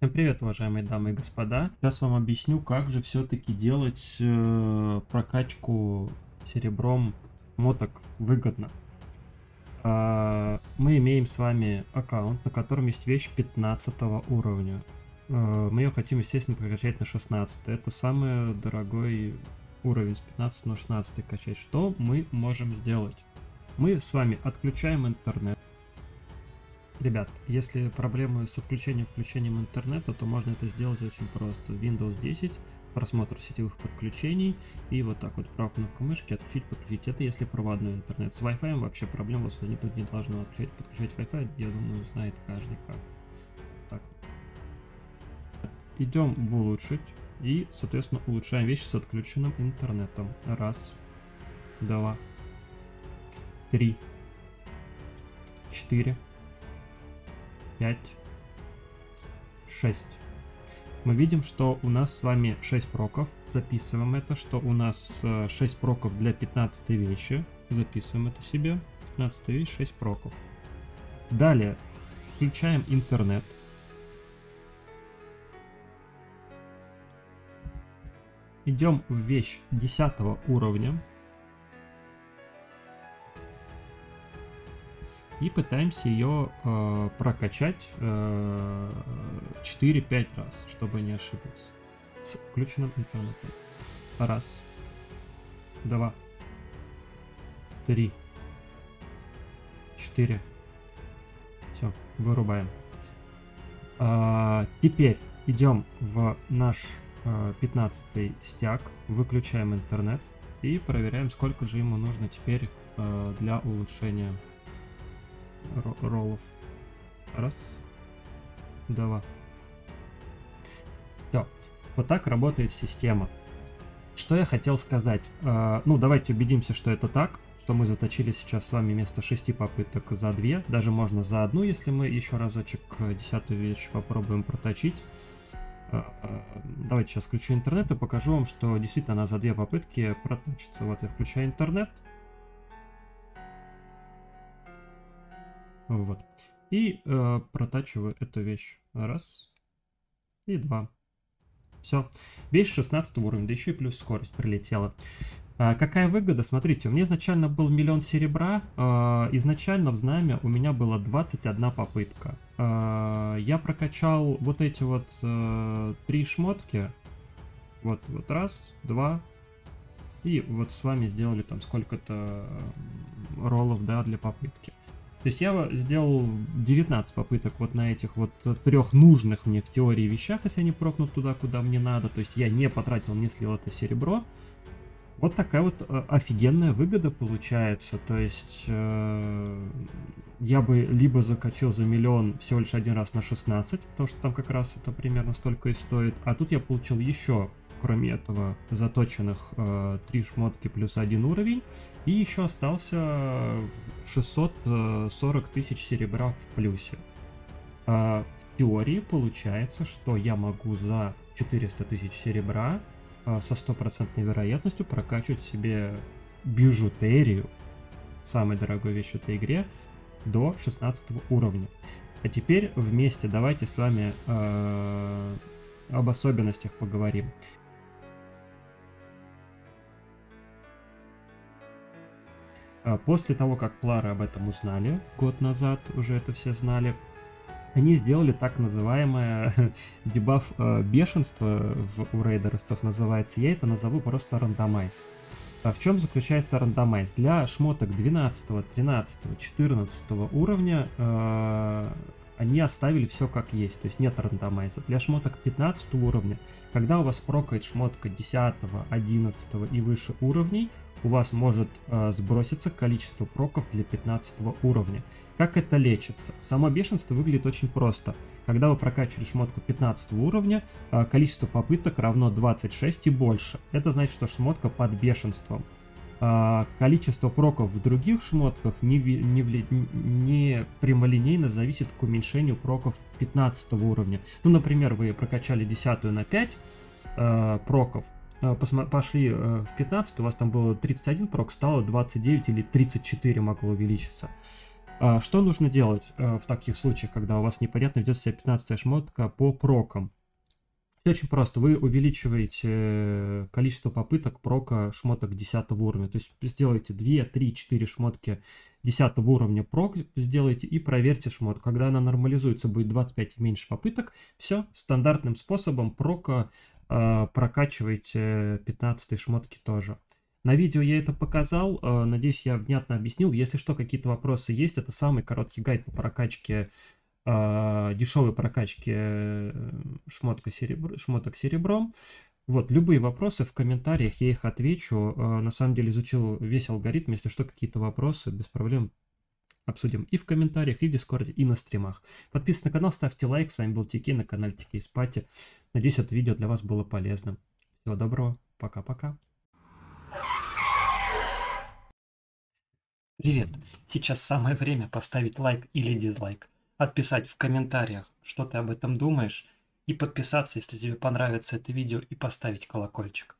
Всем привет, уважаемые дамы и господа. Сейчас вам объясню, как же все-таки делать прокачку серебром моток выгодно. Мы имеем с вами аккаунт, на котором есть вещь 15 уровня. Мы ее хотим, естественно, прокачать на 16. Это самый дорогой уровень, с 15 на 16 качать. Что мы можем сделать? Мы с вами отключаем интернет. Ребят, если проблемы с включением интернета, то можно это сделать очень просто. Windows 10, просмотр сетевых подключений и вот так вот правой кнопкой мышки отключить, подключить. Это если проводной интернет. С Wi-Fi вообще проблем у вас возникнуть не должно. Отключать, подключать Wi-Fi, я думаю, знает каждый как. Так. Идем в улучшить и, соответственно, улучшаем вещи с отключенным интернетом. Раз, два, три, четыре. 5, 6. Мы видим, что у нас с вами 6 проков. Записываем это, что у нас 6 проков для 15 вещи. Записываем это себе. 15 вещь, 6 проков. Далее включаем интернет. Идем в вещь 10 уровня. И пытаемся ее прокачать 4-5 раз, чтобы не ошибаться. С включенным интернетом. Раз. Два. Три. Четыре. Все, вырубаем. Теперь идем в наш 15-й стяг. Выключаем интернет. И проверяем, сколько же ему нужно теперь для улучшения роллов. Раз, два. Все. Вот так работает система. Что я хотел сказать? Ну, давайте убедимся, что это так. Что мы заточили сейчас с вами вместо 6 попыток за 2. Даже можно за 1, если мы еще разочек 10-ю вещь попробуем проточить. Давайте сейчас включу интернет и покажу вам, что действительно она за 2 попытки проточится. Вот я включаю интернет. Вот. И протачиваю эту вещь. Раз. И два. Все. Вещь 16 уровня. Да еще и плюс скорость прилетела. Какая выгода? Смотрите, у меня изначально был 1 000 000 серебра. Изначально в знамя у меня было 21 попытка. Я прокачал вот эти вот 3 шмотки. Вот, вот раз, два. И вот с вами сделали там сколько-то роллов, да, для попытки. То есть я сделал 19 попыток вот на этих вот 3 нужных мне в теории вещах, если они прокнут туда, куда мне надо. То есть я не потратил, не слил это серебро. Вот такая вот офигенная выгода получается. То есть я бы либо закачал за 1 000 000 всего лишь 1 раз на 16, потому что там как раз это примерно столько и стоит. А тут я получил еще, кроме этого, заточенных 3 шмотки плюс 1 уровень. И еще остался 640 тысяч серебра в плюсе. В теории получается, что я могу за 400 тысяч серебра со 100% вероятностью прокачивать себе бижутерию, самой дорогой вещь в этой игре, до 16 уровня. А теперь вместе давайте с вами об особенностях поговорим. После того, как Плары об этом узнали, год назад уже это все знали, они сделали так называемое дебаф бешенства, у рейдеровцев называется. Я это назову просто рандомайз. В чем заключается рандомайз? Для шмоток 12, 13, 14 уровня они оставили все как есть, то есть нет рандомайза. Для шмоток 15 уровня, когда у вас прокает шмотка 10, 11 и выше уровней, у вас может сброситься количество проков для 15 уровня. Как это лечится? Само бешенство выглядит очень просто. Когда вы прокачивали шмотку 15 уровня, количество попыток равно 26 и больше. Это значит, что шмотка под бешенством. Количество проков в других шмотках не прямолинейно зависит к уменьшению проков 15 уровня. Ну, например, вы прокачали 10 на 5 проков, пошли в 15, у вас там было 31 прок, стало 29 или 34 могло увеличиться. Что нужно делать в таких случаях, когда у вас непонятно ведет себя 15-я шмотка по прокам? Все очень просто. Вы увеличиваете количество попыток прока шмоток 10 уровня. То есть сделайте 2, 3, 4 шмотки 10 уровня прок, сделайте и проверьте шмотку. Когда она нормализуется, будет 25 и меньше попыток. Все, стандартным способом прока прокачивайте 15-й шмотки тоже. На видео я это показал, надеюсь, я внятно объяснил. Если что, какие-то вопросы есть, это самый короткий гайд по прокачке, дешевой прокачке шмоток серебром. Вот, любые вопросы в комментариях, я их отвечу. На самом деле изучил весь алгоритм, если что, какие-то вопросы, без проблем обсудим и в комментариях, и в Дискорде, и на стримах. Подписывайтесь на канал, ставьте лайк, с вами был TiKey на канале TiKey Спати. Надеюсь, это видео для вас было полезным. Всего доброго, пока-пока. Привет! Сейчас самое время поставить лайк или дизлайк, отписать в комментариях, что ты об этом думаешь, и подписаться, если тебе понравится это видео, и поставить колокольчик.